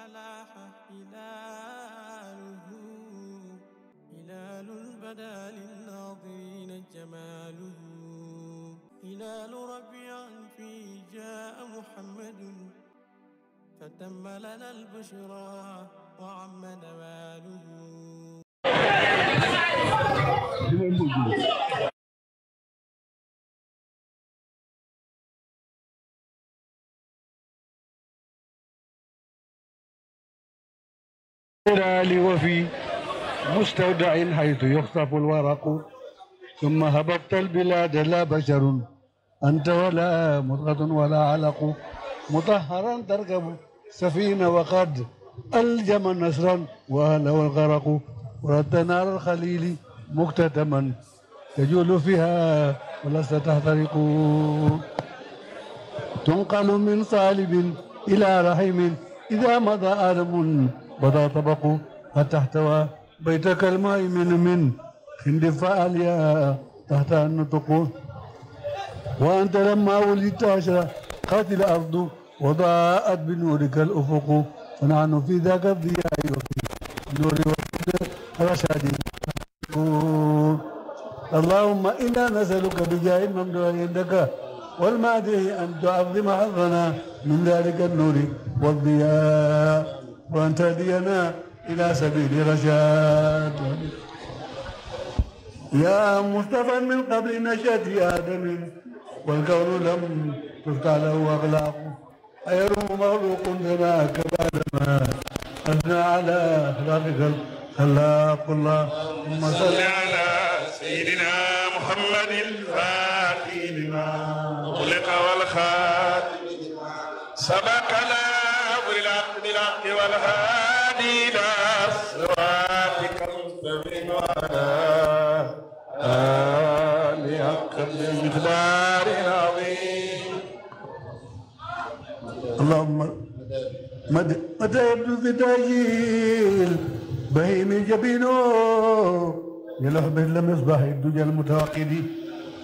فلاح هلاله، هلال بدا للناظرين جماله، هلال ربيع فيه جاء محمد، فتم لنا البشرى وعم نواله. وفي مستودع حيث يخطف الورق، ثم هبطت البلاد لا بشر أنت ولا مضغة ولا علق، مطهرا تركب سفينة وقد ألجم نسرا وأهله الغرق، وردت نار الخليل مكتتما تجول فيها ولست تحترق، تنقل من صالب إلى رحيم إذا مضى آدم بدا طبق، حتى احتوى بيتك المهيمن من اندفاع الياء تحت النطق، وانت لما ولدت عشرة قاتل الارض وضاءت بنورك الافق، فنحن في ذاك الضياء وفي النور والرشاد. اللهم انا نسالك بجاه الممدوح عندك والمادح ان تعظم حظنا من ذلك النور والضياء، وأن تهدينا إلى سبيل رشاد. يا مصطفى من قبل نشأة آدم والكون لم تفتح له أغلاق، أيروم مغلوق ثناك بعدما أثنى على خلقك الخلاق. اللهم صل على سيدنا محمد الفاتح لما أغلق والخاتم سبق لا بالحق والهادي إلى صراطك المستقيم، وعلى آله حق المقدار العظيم. اللهم متى يبدو الفتاجيل بهيم جبينه يلوح مثل مصباح الدجى المتوقد،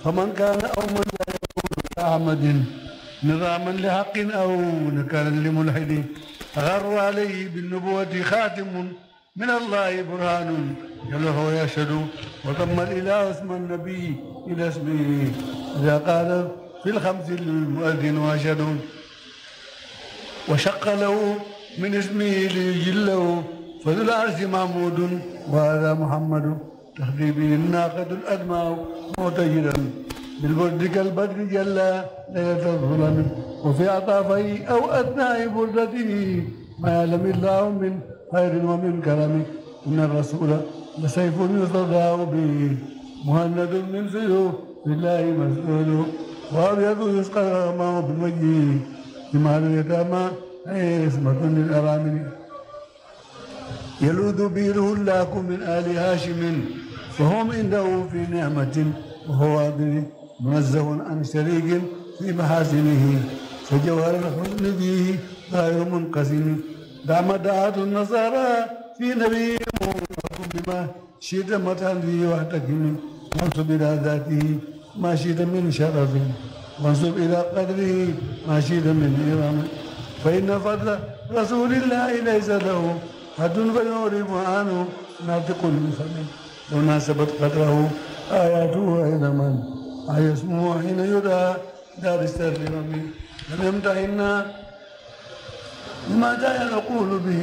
فمن كان أو من لا يكون كأحمد نظاما لحق أو نكالا لملحد، أغر عليه بالنبوة خاتم من الله برهان يلوح ويشهد، وتم الإله اسم النبي إلى اسمه إذا قال في الخمس المؤذن وأشهد، وشق له من اسمه ليجله فذو العرش محمود، وهذا محمد تهدي به الناقة الأدمع معتجلا بالبرد كالبدر جل ليلة الظلم، وفي عطافه أو أثناء بردته ما يعلم الله من خير ومن كرم، إن الرسول لسيف يصدع به مهند من سيوف بالله مسؤول، وأبيض يسقى معه بالوجه ثمار اليتامى عصمة للأرامل، يلوذ به الهلاك من آل هاشم فهم عنده في نعمة، وهو منزه عن شريك في محاسنه، فجوهر الحسن فيه غير منقسم، دام دعاة النصارى في نبيهم وكن بما شئت مدحا فيه واحتكم، وانسب الى ذاته ما شئت من شرف، وانسب الى قدره ما شئت من إرام، فإن فضل رسول الله ليس له حد فيعرف عنه ناطق بفم، وناسبت قدره آياته أيضا أي اسمه حين يدعى دار السر لربي، لم يمتحنا بما جاء نقول به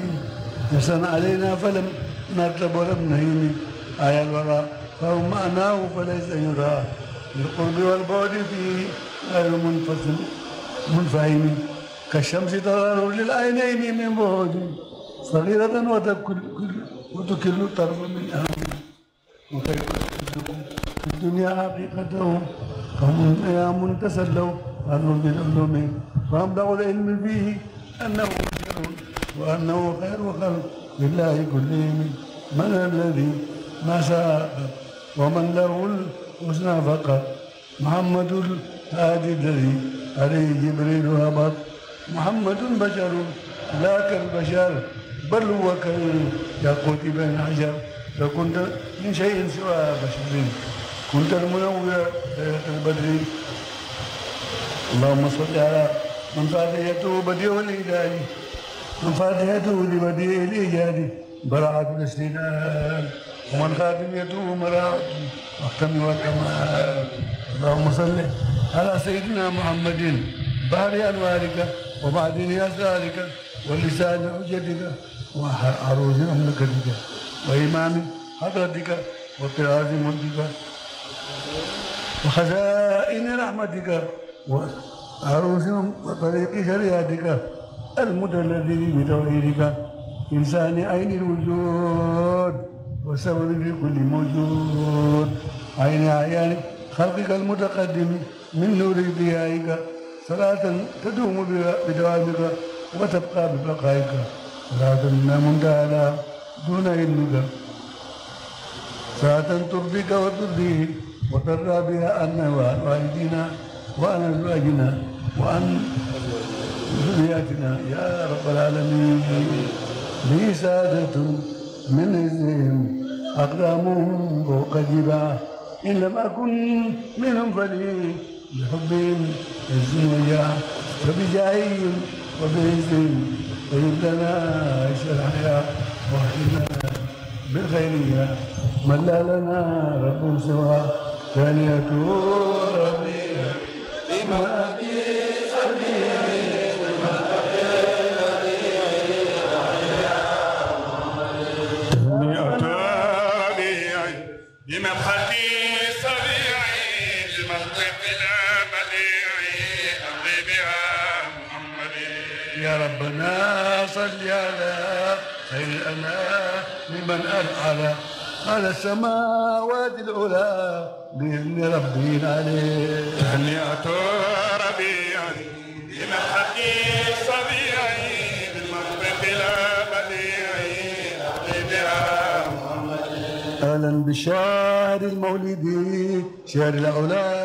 يحسن علينا فلم نرتب ولم نهين آية الورى، فهو معناه فليس يرى بالقرب والبعد فيه غير منفصل منفهم، كالشمس تظهر للعينين من بعد صغيرة وتكل طرف من أهم، وكيف تكلكم في الدنيا حقيقتهم فهم أيام تسلوا عنهم بالعلوم، فأمضوا العلم فيه أنه خير وأنه خير خلق لله كلهم، من الذي ما شاء ومن له الحسنى فقط، محمد الهادي الذي عليه جبريل هبط، محمد بشر لا كالبشر بل هو كالياقوت بين الحجر، فكنت من شيء سوى بشر كنت المنور البدري. اللهم صل على من صليته بديع الهدايه فاتحته لبديع الإيجاد براعة الاستدلال ومن خاتميته مراعة محكم والكمال. اللهم صل على سيدنا محمد بارئ أنوارك ومعدن أسرارك ولسان حجتك وعروس مملكتك وإمام حضرتك وقراز ملكك وخزائن رحمتك وعروس وطريق شريعتك المتلذذ بتوحيدك إنسان عين الوجود وسبب في كل موجود عين أعيان خلقك المتقدم من نور ضيائك صلاة تدوم بدوامك وتبقى ببقائك صلاة لا منتهى دون علمك صلاة ترضيك وترضيه وترى بها أن والدينا وأن أزواجنا وأن ذرياتنا يا رب العالمين. لي سادة من عزهم أقدامهم فوق جباه إن لم أكن منهم فلي بحبهم عز وجاه فبجاههم وبعزهم طيب لنا عيش الحياة واحلنا بالخيرية من لا لنا رب سواه ثانية ربنا بما فيه يا ربنا صل على خير الأنام لمن أفعل على السماوات العلى بإذن ربنا عليه تهنئة ربيعي بمحقي صبيعي بالمغرب لا بديعي أحببها محمد. أهلا بشهر المولد شهر العلا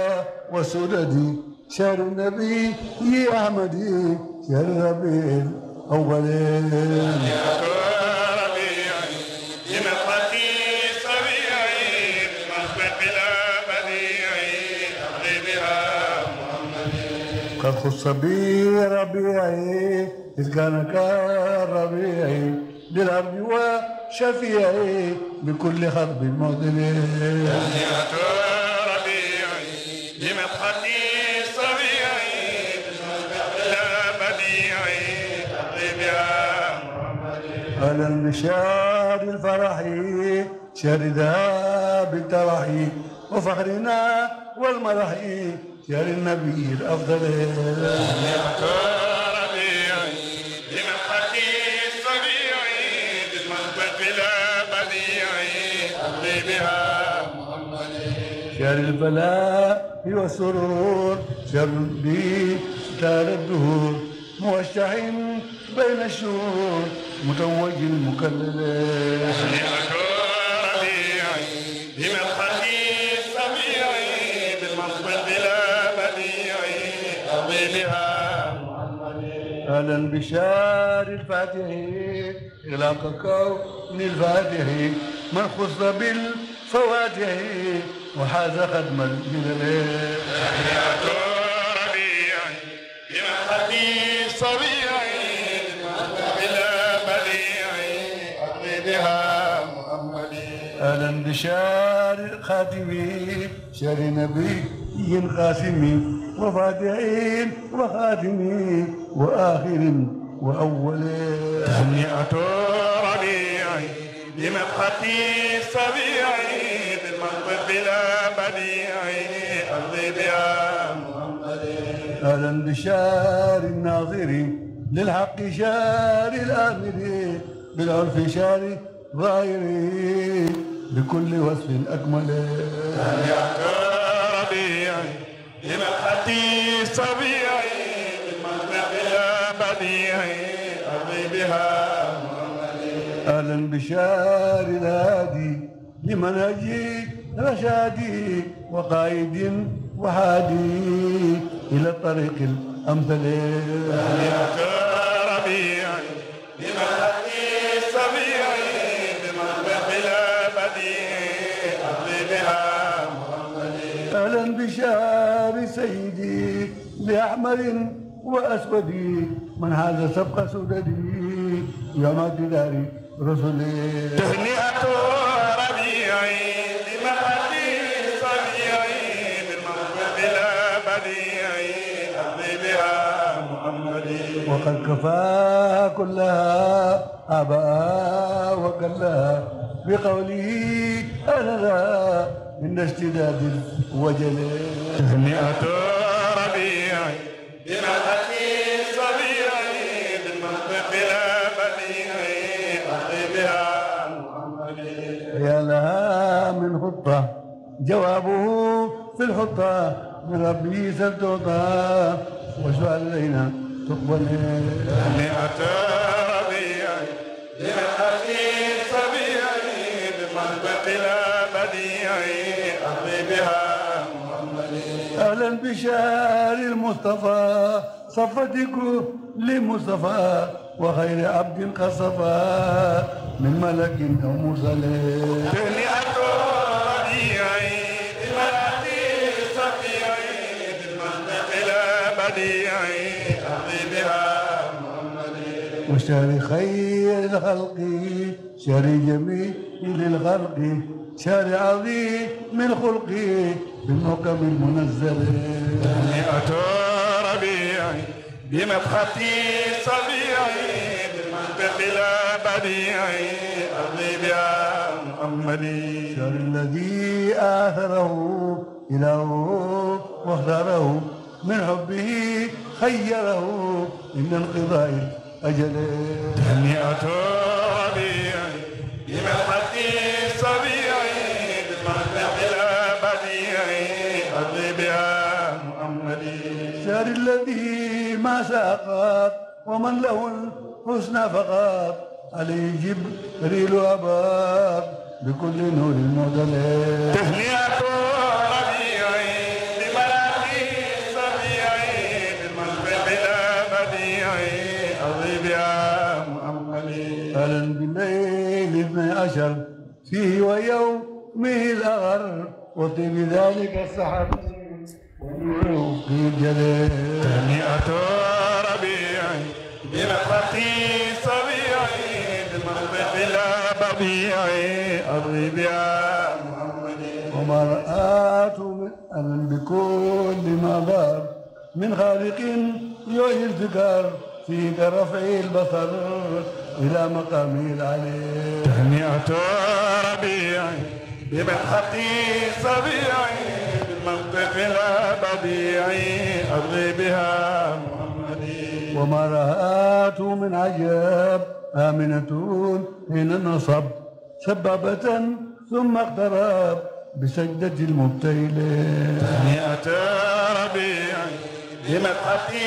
وسردي شهر النبي يا أحمدي يا ربي أولين يا ربي يمحقي صبيعي بمخبط لا بديعي أغلبها محمد. قد خص بي ربيعي إذ كان كربيعي للعبد وشفيعي بكل خطب مغدلين يا ربيعي يمحقي أهلا بشهر الفرح شهر ذهاب الترح وفخرنا والمرح شهر النبي الأفضل ربيعي بمحقي صبيعي بالمخبط لا بديعي أغلبها محمد. شهر البلاء والسرور شهر الدين تار الدهور موشح بين الشهور متوج المكلل ربيعي بمدحتي صبيعي بالمصبر بلا بديعي أغلبها محمد. أهلا بشار الفاتح إغلاق كون الفاتح من خص بالفواتح وحاز خدم الجلال ربيعي بمدحتي صبيعي أهلا بشار خاتمي شار نبي قاسمي وفاتحين وخاتمي وآخر وأول تهنئة ربيعي بمدحتي صبيعي بالمغرب بلا بديعي أغلبها محمد. أهلا بشار الناظر للحق شار الآمر بالعرف شار ظاهري بكل وصف أكمل تهنئة ربيعي بمدحتي صبيعي بالمغرب لا بديعي أغلبها محمد. أهلا بشار الهادي لمنهجي رشادي وقائد وحادي إلى الطريق الأمثل تهنئة ربيعي بمدحتي صبيعي أهلا بشهر سيدي لأحمر وأسودي من هذا سبق سددي يا مدداري رسولي تهنئة ربيعي لمهدي صبيعي بالمهد بلا بديعي أهدي بها محمدي وقد كفى كلها أبا وكلها بقولي أنا لا من اشتداد وجل تهنئة ربيعي بمهدي صبيعي بالمهد بلا يا لها من خطة جوابه في الحطة من ربي سلطة واشفع علينا تقبل تهنئة ربيعي لمهدي صبيعي بمنطق لا بديعي أهلي بها محمدي أهلا بشار المصطفى صفتكم لمصطفى وغير عبد قصفى من ملك أو مرسل تهنئة ربيعي بمهدي صبيعي بالمهد إلى بديعي أهدي بها محمدي وشهر خير الخلق شهر جميل الخلق شهر عظيم من خلقي بالمحكم المنزل تهنئة ربيعي بمدحتي صبيعي بلا بديعي أرضي بها محمدي شر الذي آثره إله واختاره من حبه خيره من انقضاء الأجل تهنئة ربيعي بمحبتي صبيعي بالمهد بلا بديعي أرضي بها محمدي شر الذي ما ساقط ومن له حسن فقط علي جبريل أباك بكل نور المعدل تهنئة ربيعي لملاكي صبيعي بالمنبع بلا بديعي أرضي بها محمدي أهلا بالليل 12 فيه ويومه الأغر وطيب ذلك السحر ونور في الجلال تهنئة ربيعي بمحبتي صبيعي بالمحبة بلا بديعي أرضي بها محمدي وما رأت أن بكل ما بار من خالق يعي الذكر فيك رفع البصر إلى مقام العلي تهنئة ربيعي بمحبتي صبيعي بالمحبة بلا بديعي أرضي بها وما رأت من عجاب آمنة حين نصب سبابة ثم اقترب بسجدة المبتهلين تهنئة ربيعي بمدحتي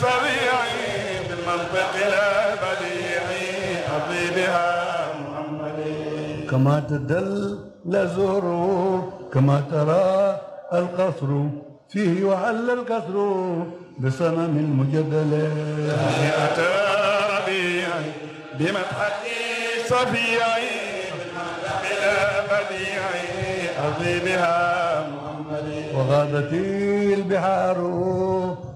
صبيعي بالمنطق لا بديعي أرضي بها محمدي كما تدل زهره كما ترى القصر فيه وحل الكسر بصنم المجدل تهنئة ربيعي بمدحتي صبيعي بالمهد بلا بديعي أرضي بها محمدي وغادت البحار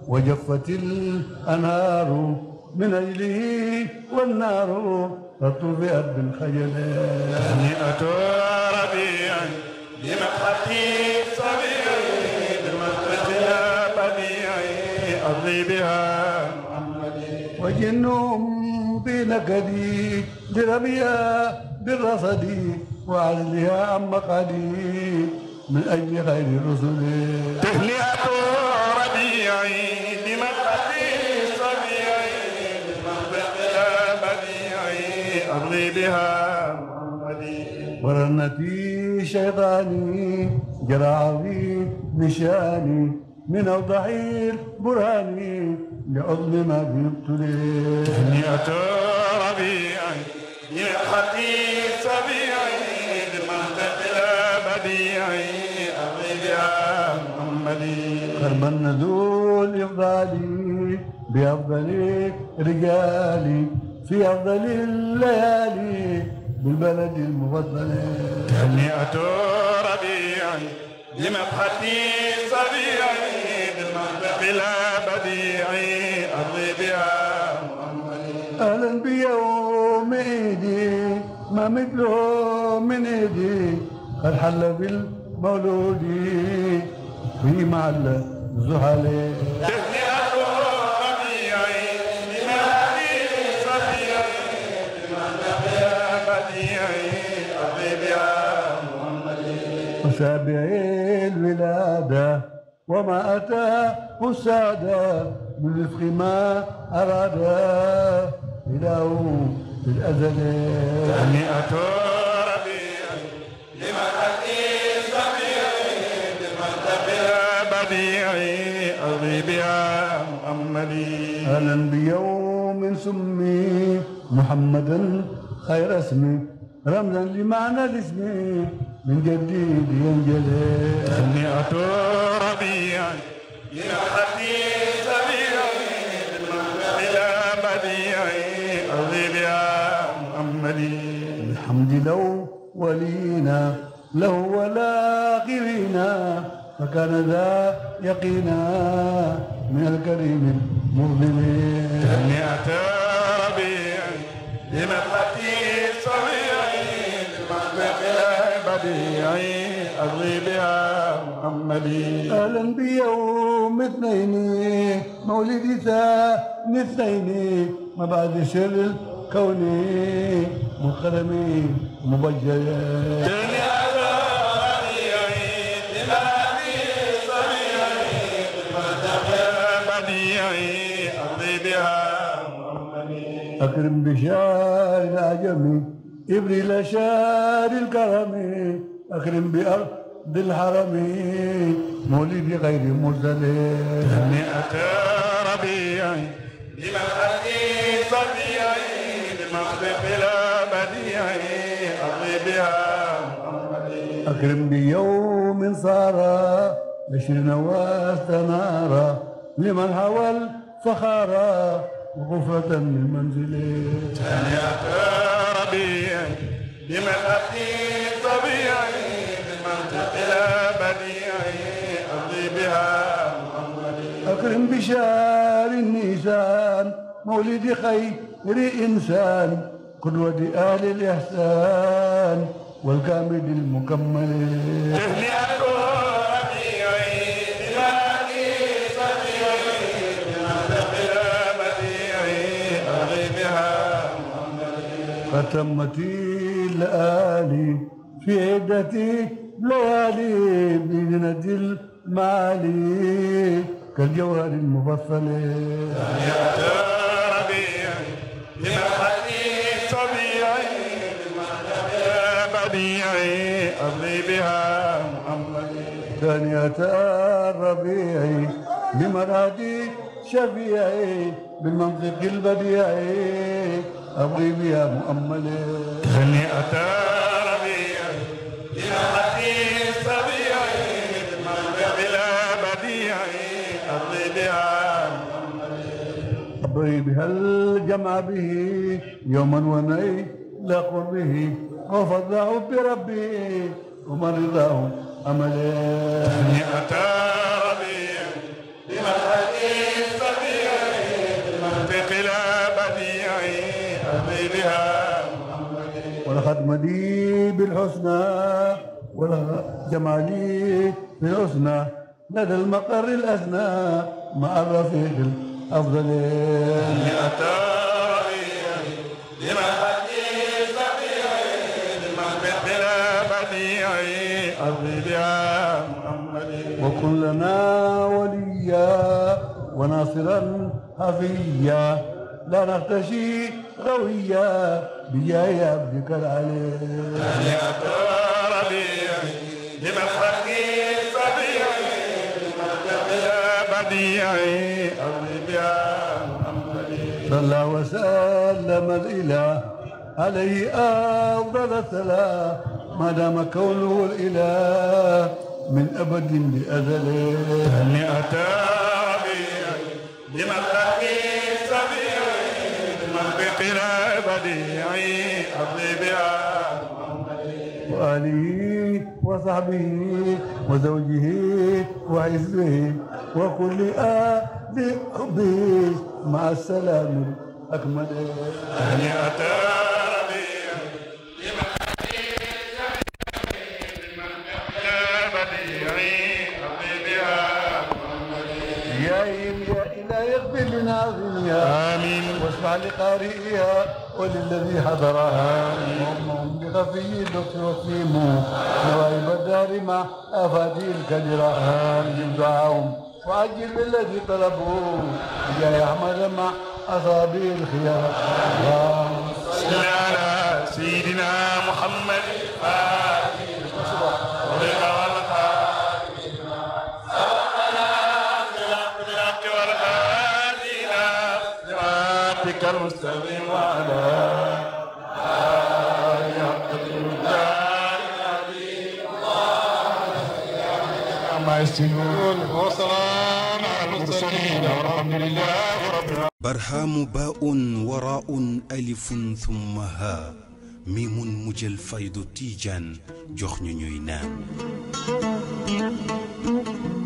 وجفت الأنهار من أجله والنار فطفئت بالخجل تهنئة ربيعي بمدحتي صبيعي بالمهد بلا بديعي أرضي بها محمدي وجنهم بنكدي لرميها بالرصد وعزلها عن مقعدي من أجل خير الرسل تهنئة ربيعي بمدحتي صبيعي بالمهد بلا بديعي أرضي بها محمدي ورنتي شيطاني جرى عظيم نشاني من أوضح البرهان لأظلم ما يبتلي تهنئة ربيعي بمدحتي صبيعي بالمهد بلا بديعي أرضي بها محمدي خربن ذو الإفضال بأفضل رجالي في أفضل الليالي بالبلد المفضل تهنئة ربيعي بمدحتي صبيعي بالمهد بلا بديعي أرضي بها محمدي أهلا بيوم مثله من ايدي قد حل بالمولود في معلى الزهلي. سابعي الولادة وما أتى السعادة من رفق ما أراد إله في الأزل. تهنئة ربيعي لمن أتيت ربيعي لمن تقي بديعي أرضي بها محمدي. أهلا بيوم سمي محمدا خير اسمي رمزا لمعنى الاسم من جديد ينجلي. تهنئة ربيعي لمن أتيت ربيعي لمن تقي بديعي أرضي بها محمدي. الحمد لأولينا له والآخرينا فكان ذا يقينا من الكريم المظلم. تهنئة ربيعي لمن أتيت ربيعي لمن تقي بديعي أرضي بها محمدي. أهلا بيوم اثنين مولد ثاني اثنين ما بعد شر كوني مقدمي مبجلة. أكرم بشار العجمي إبريل شار الكرمي أكرم بأرض الحرمي مولدي غير مرسلي. تهنئة ربيعي لمن أتيت ربيعي لمن بلا بديعي أرضي بها محمدي. أكرم بيوم صار بشر واستنار لمن هوى الفخارة غرفة من منزلي. تهنئة ربيعي لمن أتيت ربيعي لمن تقي بديعي أرضي بها محمدي. أكرم بشار النيسان مولد خير إنسان قدوة أهل الإحسان والكامل المكمل. تهنئة فتمت الآلي في عدتي لوالي بجنة المعالي كالجوهر المفصل. تهنئة ربيعي لمن أتيت ربيعي لمن تقي بديعي أرضي بها محمدي. تهنئة ربيعي لمن أتيت شفيعي بالمنطق البديعي أبغي بها مؤملة. تهنئة ربيعي لمن أتيت ربيعي لمن بلا بديعي أبغي بها مؤملة. أبغي بها الجمع به يوما ونيل قربه وفضله بربه ومن رضاه أمله. تهنئة ربيعي لمن أتيت ربيعي لمن بلا بديعي ولقد مدي بالحسنى ولجمالي بالحسنى لدى المقر الأثنى مع الرفيق الأفضل. تهنئة ربيعي لمن أتيت ربيعي لمن بلا بديعي أرضي بها محمدي. وكن لنا وليا وناصرا حفيا لا نختشي غوية بجاي عبدك العلي. تهنئة ربيعي لمن حكيت ربيعي لمن تقي بديعي أرضي بها محمدي. صلى وسلم الإله عليه أفضل الصلاة ما دام كونه الإله من أبد لأزل. تهنئة ربيعي لمن حكيت ربيعي بلا بديعي أرضي بها محمدي. وآله وصحبه وزوجه وحزبه وكل آل حبه مع السلام الأكمل. تهنئة ربيعي تدعونها آمين واسمع لقارئها وللذي حضرها اللهم بخفي اللطف وسيمه نوائب الدار مع افادي الكدرة اجب دعاهم وعجل بالذي طلبوه يا احمد مع اصابي الخيار اللهم صل على سيدنا محمد المستقيم وعلى آله يقتدم الدار العظيم اللهم ما يسجنون وسلام على المرسلين والحمد لله رب العالمين. برهام باء وراء ألف ثم ها ميم مجل فيض تيجان جخن نام